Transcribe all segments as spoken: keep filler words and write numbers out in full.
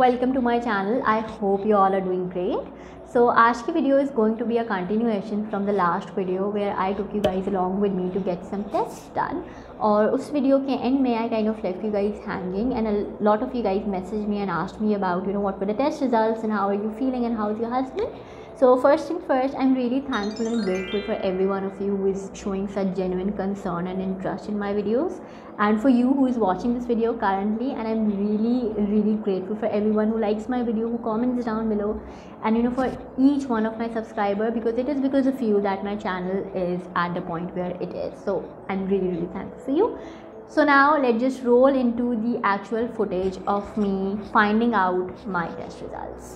Welcome to my channel. I hope you all are doing great. So आज की video is going to be a continuation from the last video where I took you guys along with me to get some test done. और उस video के end में I kind of left you guys hanging and a lot of you guys message me and asked me about you know what were the test results and how are you feeling and how is your husband. So first thing first, I'm really thankful and grateful for every one of you who is showing such genuine concern and interest in my videos, and for you who is watching this video currently. And I'm really really grateful for everyone who likes my video, who comments down below, and you know for each one of my subscriber, because it is because of you that my channel is at the point where it is. So I'm really really thankful for you. So now let's just roll into the actual footage of me finding out my test results.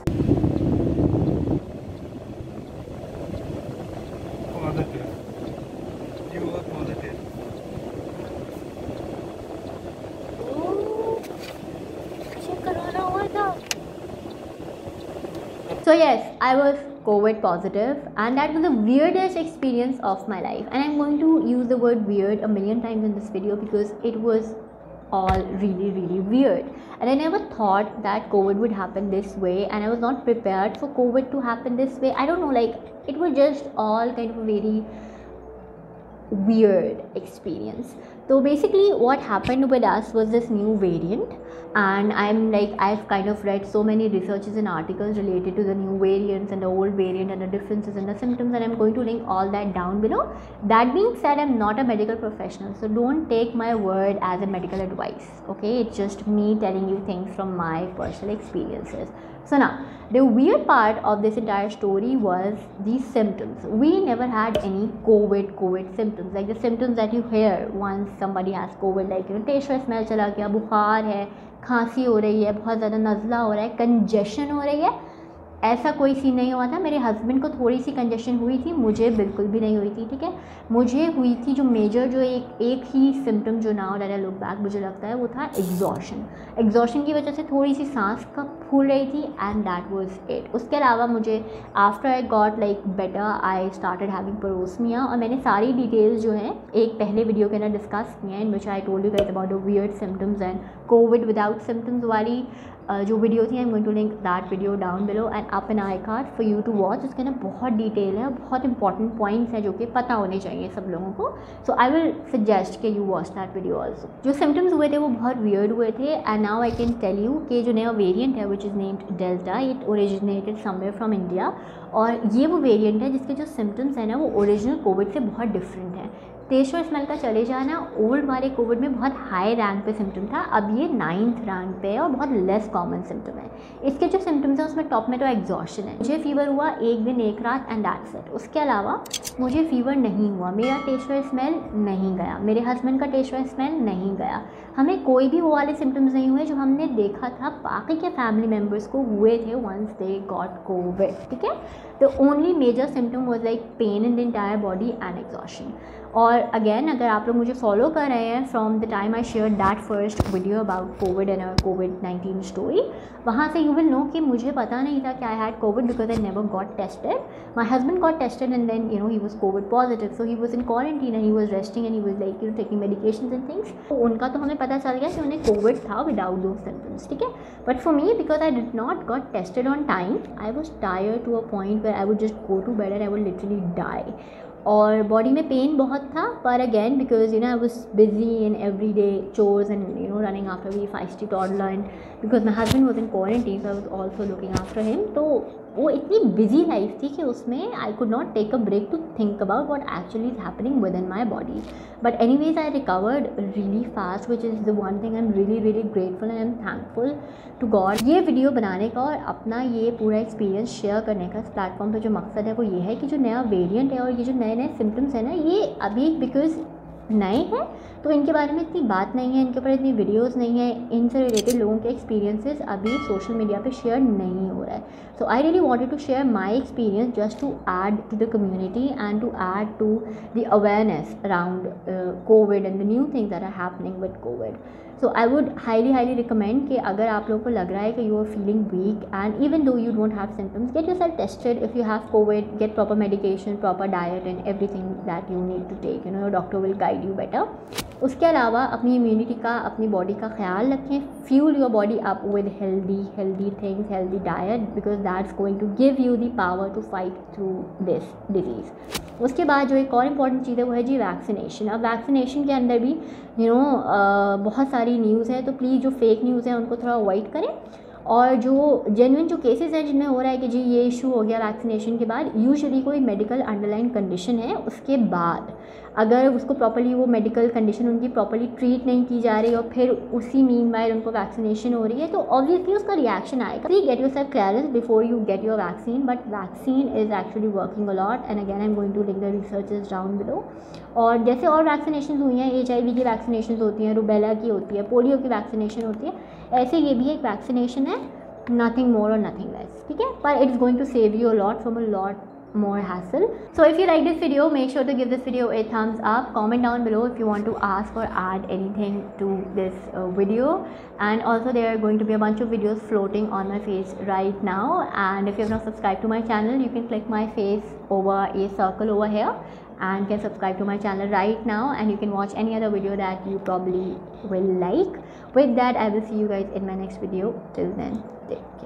So yes, I was COVID positive, and that was the weirdest experience of my life. And I'm going to use the word weird a million times in this video because it was all really really weird. And I never thought that COVID would happen this way, and I was not prepared for COVID to happen this way. I don't know, like it was just all kind of a very weird experience. So basically what happened with us was this new variant, and I'm like I've kind of read so many researches and articles related to the new variants and the old variant and the differences and the symptoms, and I'm going to link all that down below. That being said, I'm not a medical professional, so don't take my word as a medical advice, okay? It's just me telling you things from my personal experiences. So now the weird part of this entire story was these symptoms. We never had any COVID COVID symptoms, like the symptoms that you hear once somebody has COVID, like you know taste में smell चला गया, बुखार है, खांसी हो रही है, बहुत ज़्यादा नज़ला हो रहा है, कंजेशन हो रही है। ऐसा कोई सीन नहीं हुआ था। मेरे हस्बैंड को थोड़ी सी कंजेशन हुई थी, मुझे बिल्कुल भी नहीं हुई थी, ठीक है। मुझे हुई थी जो मेजर जो एक एक ही सिम्टम जो now that I look back मुझे लगता है वो था एग्जॉशन। एग्जॉशन की वजह से थोड़ी सी सांस का फूल रही थी, एंड दैट वाज इट। उसके अलावा मुझे after I got like better I started having parosmia, और मैंने सारी डिटेल्स जो हैं एक पहले वीडियो के अंदर डिस्कस की हैं, in which I told you guys about the weird symptoms and Covid without symptoms वाली Uh, जो वीडियो थी। I am going to link that video down below and up an I card for you to watch. उसके अंदर बहुत detail है, बहुत important points हैं जो कि पता होने चाहिए सब लोगों को। सो आई विल सजेस्ट कि you watch that video also. जो सिम्टम्स हुए थे वो बहुत वियर्ड हुए थे, and now I can tell you कि जो नया वेरियंट है which is named Delta, it originated somewhere from India, और ये वो वेरियंट है जिसके जो सिम्टम्स हैं ना वो ओरिजिनल कोविड से बहुत डिफरेंट हैं। टेस्ट और स्मेल का चले जाना ओल्ड वाले कोविड में बहुत हाई रैंक पे सिम्टम था, अब ये नाइन्थ रैंक पे है और बहुत लेस कॉमन सिम्टम है। इसके जो सिम्टम्स हैं उसमें टॉप में तो एग्जॉशन है। मुझे फीवर हुआ एक दिन एक रात एंड दैट्स इट। उसके अलावा मुझे फीवर नहीं हुआ, मेरा टेस्ट और स्मेल नहीं गया, मेरे हस्बैंड का टेस्ट और स्मेल नहीं गया, हमें कोई भी वो वाले सिम्टम्स नहीं हुए जो हमने देखा था बाकी के फैमिली मेम्बर्स को हुए थे वंस दे गॉट कोविड, ठीक है। The only major symptom was like pain in the entire body and exhaustion. और अगेन अगर आप लोग मुझे फॉलो कर रहे हैं from the time I share that first video about Covid and our Covid nineteen story, वहाँ से यू विल नो कि मुझे पता नहीं था कि I had Covid because I never got tested. My husband got tested and then you know he was Covid positive, so he was in quarantine and he was resting and he was like you taking medication and things. उनका तो हमें पता चल गया कि उन्हें Covid था without दो सिम्टम्स, ठीक है। But for me because I did not got tested on time, I was tired to a point where I would just go to bed and I would literally die. और body में pain बहुत था, पर again because you know I was busy in every day chores and you know running after we feisty toddler, and because my husband was in quarantine I was also looking after him. तो वो इतनी busy life थी कि उसमें I could not take a break to think about what actually is happening with in my body. But any ways I recovered really fast, which is the one thing I am really really grateful and I am thankful to God. ये video बनाने का और अपना ये पूरा experience share करने का इस प्लेटफॉर्म पर जो मकसद है वो ये है कि जो नया वेरियंट है और ये जो नए नए सिम्टम्स हैं ना, ये अभी बिकॉज नए हैं तो इनके बारे में इतनी बात नहीं है, इनके ऊपर इतनी वीडियोस नहीं है, इनसे रिलेटेड लोगों के एक्सपीरियंसेस अभी सोशल मीडिया पे शेयर नहीं हो रहा है। So I really wanted to share my experience just to add to the community and to add to the awareness around Covid and the new things that are happening with Covid. So I would highly highly recommend कि अगर आप लोगों को लग रहा है कि you are feeling weak and even though you don't have symptoms, get yourself tested if you have Covid, get proper medication, proper diet and everything that you need to take, you know your doctor will guide you better. उसके अलावा अपनी immunity का, अपनी body का ख्याल रखें. Fuel your body up with healthy healthy things, healthy diet, because that's going to give you the power to fight through this disease. उसके बाद जो एक और इम्पॉर्टेंट चीज़ है वो है जी वैक्सीनेशन. अब वैक्सीनेशन के अंदर भी यू नो बहुत सारी न्यूज़ है, तो प्लीज़ जो फेक न्यूज़ है उनको थोड़ा अवॉइड करें. और जो जेन्युइन जो केसेस हैं जिनमें हो रहा है कि जी ये इशू हो गया वैक्सीनेशन के बाद, यूजुअली कोई मेडिकल अंडरलाइन कंडीशन है, उसके बाद अगर उसको प्रॉपर्ली वो मेडिकल कंडीशन उनकी प्रॉपर्ली ट्रीट नहीं की जा रही और फिर उसी मीन बाय उनको वैक्सीनेशन हो रही है, तो ऑब्वियसली उसका रिएक्शन आएगा. Please get your self clearance before you get your vaccine, but vaccine is actually working a lot and again I am going to link the researches down below. और जैसे और वैक्सीनेशन हुई हैं, एच आई वी की vaccination होती हैं, rubella की होती है, पोलियो की वैक्सीनेशन होती है, ऐसे ये भी एक वैक्सीनेशन है, नथिंग मोर और नथिंग लेस, ठीक है. पर it's going to save you a lot from a lot more hassle. So if you like this video, make sure to give this video a thumbs up, comment down below if you want to ask or add anything to this uh, video, and also there are going to be a bunch of videos floating on my face right now, and if you have not subscribed to my channel, you can click my face over a circle over here and can subscribe to my channel right now, and you can watch any other video that you probably will like. With that, I will see you guys in my next video. Till then, take care.